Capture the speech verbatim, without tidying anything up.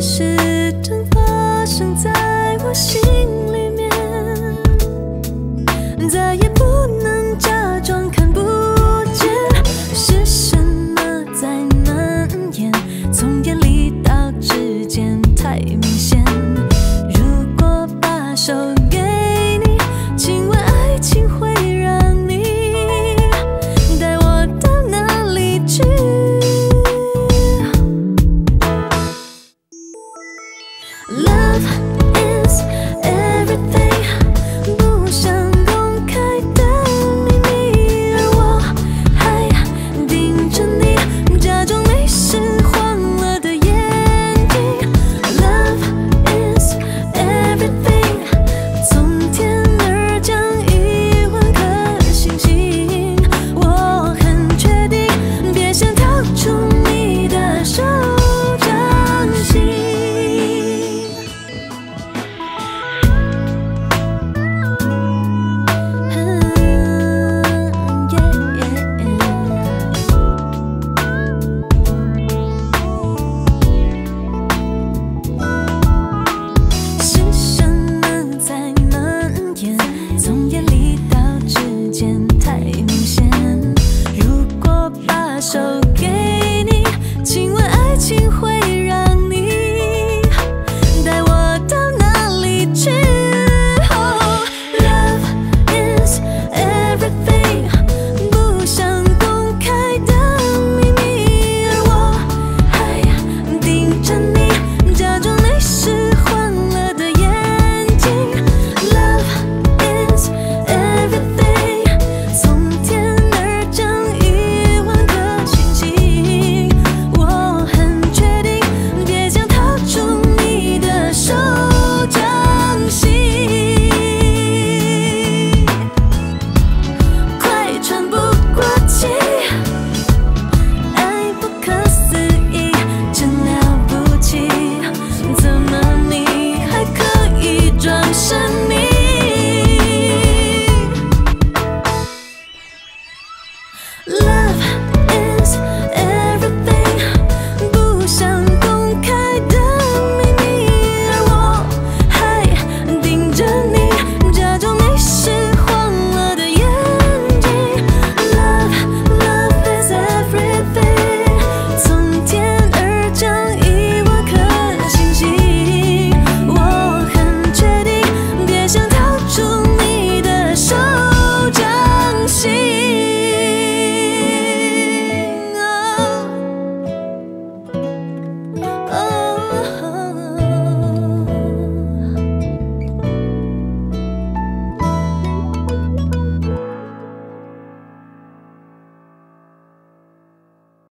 些事正发生在我心里面，再也不能假装看不见。是什么在蔓延，从眼里到指尖太明显。如果把手给你，亲吻爱情会。 Love